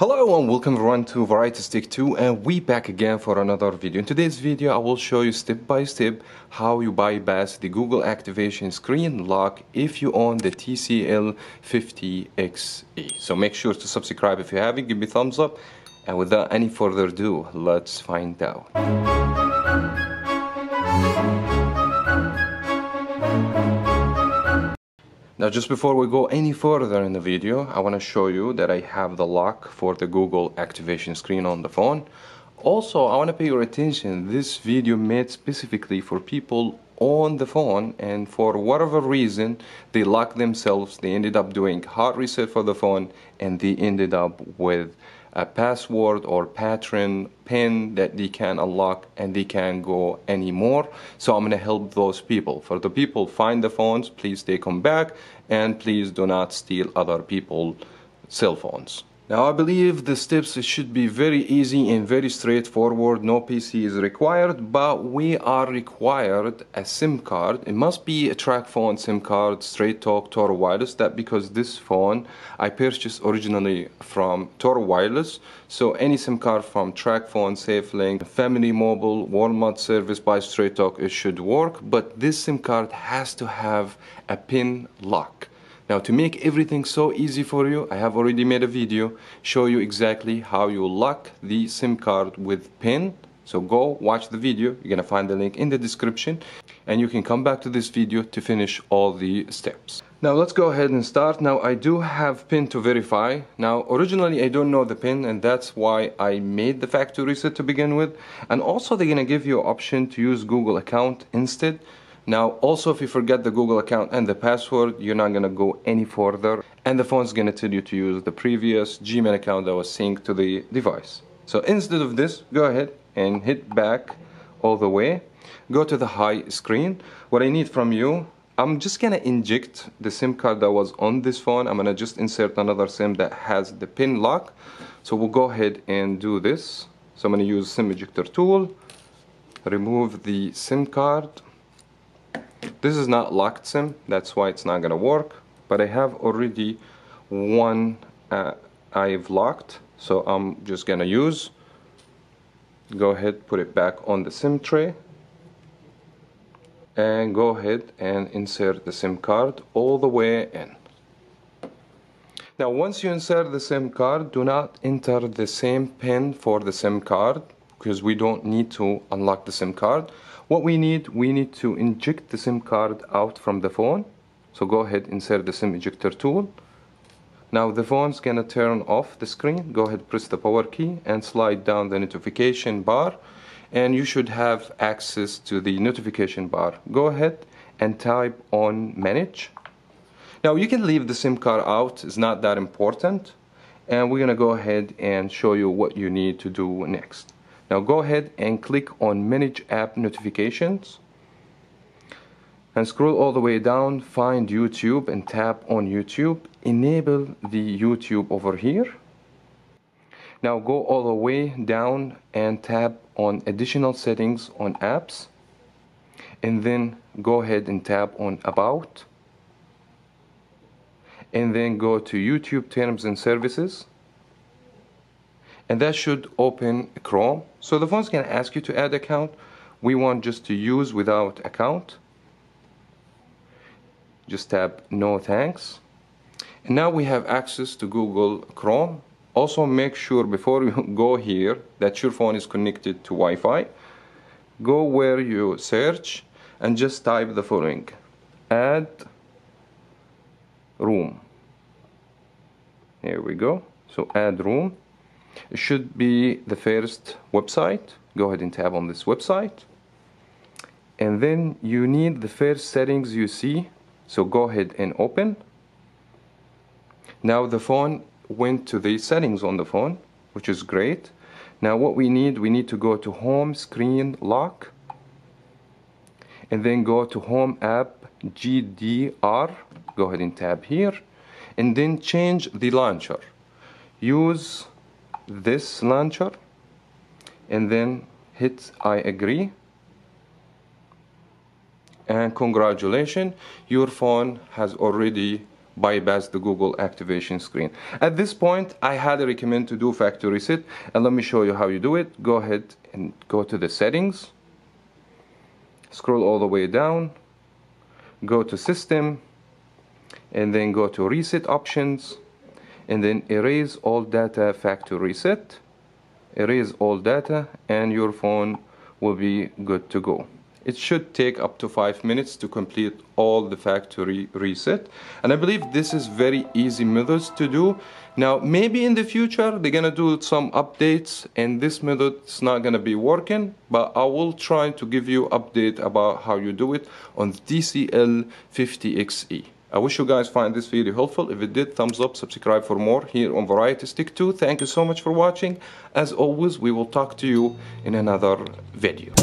Hello and welcome everyone to Variety Stick 2, and we back again for another video. In today's video I will show you step by step how you bypass the Google activation screen lock if you own the TCL 50 XE. So make sure to subscribe if you haven't, give me a thumbs up, and without any further ado, let's find out. Now, just before we go any further in the video, I want to show you that I have the lock for the Google activation screen on the phone. Also, I want to pay your attention, this video made specifically for people on the phone, and for whatever reason they locked themselves, they ended up doing hard reset for the phone, and they ended up with a password or pattern pin that they can unlock and they can't go anymore. So I'm going to help those people. For the people find the phones, please take them back, and please do not steal other people's cell phones. Now, I believe the steps should be very easy and very straightforward. No PC is required, but we are required a SIM card. It must be a TracFone SIM card, Straight Talk, Tor Wireless. That because this phone I purchased originally from Tor Wireless. So any SIM card from TracFone, Safelink, Family Mobile, Walmart service by Straight Talk, it should work. But this SIM card has to have a pin lock. Now, to make everything so easy for you, I have already made a video show you exactly how you lock the SIM card with pin. So go watch the video, you're gonna find the link in the description, and you can come back to this video to finish all the steps. Now let's go ahead and start. Now I do have pin to verify. Now originally I don't know the pin, and that's why I made the factory reset to begin with. And also they're gonna give you an option to use Google account instead. Now also, if you forget the Google account and the password, you're not going to go any further, and the phone's going to tell you to use the previous Gmail account that was synced to the device. So instead of this, go ahead and hit back all the way, go to the high screen. What I need from you, I'm just going to inject the SIM card that was on this phone. I'm going to just insert another SIM that has the pin lock. So we'll go ahead and do this. So I'm going to use SIM ejector tool, remove the SIM card. This is not locked SIM, that's why it's not going to work, but I have already one I've locked, so I'm just going to use. Go ahead, put it back on the SIM tray, and go ahead and insert the SIM card all the way in. Now once you insert the SIM card, do not enter the same pin for the SIM card, because we don't need to unlock the SIM card. What we need to inject the SIM card out from the phone. So go ahead, insert the SIM ejector tool. Now the phone's gonna turn off the screen. Go ahead, press the power key and slide down the notification bar, and you should have access to the notification bar. Go ahead and type on manage. Now you can leave the SIM card out, it's not that important, and we're gonna go ahead and show you what you need to do next. Now go ahead and click on Manage App Notifications, and scroll all the way down, find YouTube and tap on YouTube. Enable the YouTube over here. Now go all the way down and tap on Additional Settings on Apps, and then go ahead and tap on About, and then go to YouTube Terms and Services. And that should open Chrome. So the phone's gonna ask you to add account. We want just to use without account. Just tap no thanks. And now we have access to Google Chrome. Also make sure before you go here that your phone is connected to Wi-Fi. Go where you search and just type the following: add room. Here we go, so add room. It should be the first website. Go ahead and tap on this website, and then you need the first settings you see, so go ahead and open. Now the phone went to the settings on the phone, which is great. Now what we need to go to home screen lock, and then go to home app GDR. Go ahead and tap here, and then change the launcher, use this launcher, and then hit I agree, and congratulations, your phone has already bypass the Google activation screen. At this point, I highly recommend to do factory reset, and let me show you how you do it. Go ahead and go to the settings, scroll all the way down, go to system, and then go to reset options, and then erase all data factory reset, erase all data, and your phone will be good to go. It should take up to 5 minutes to complete all the factory reset, and I believe this is very easy methods to do. Now maybe in the future they're gonna do some updates and this method is not gonna be working, but I will try to give you update about how you do it on the TCL 50 XE. I wish you guys find this video helpful. If it did, thumbs up, subscribe for more here on Variety Stick 2. Thank you so much for watching. As always, we will talk to you in another video.